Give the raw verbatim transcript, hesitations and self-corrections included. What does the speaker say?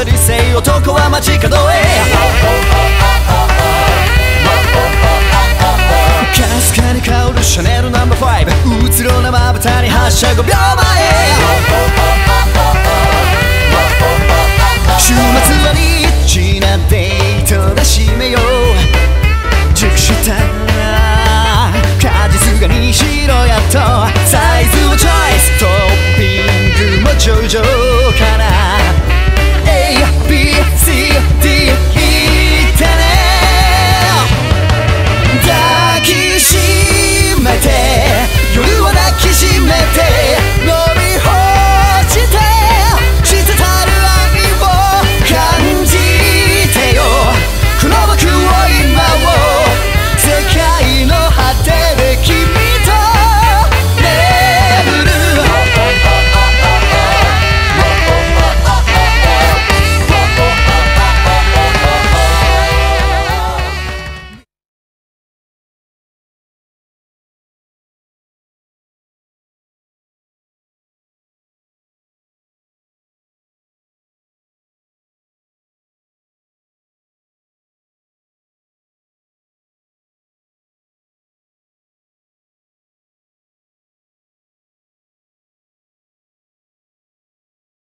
ざ理性男は街角へかすかに香るシャネルナンバーごうつろなまぶたに発射ごびょうまえ週末はニッチなデートで締めよう熟した果実がにしろやっとサイズをチョイストッピングも上々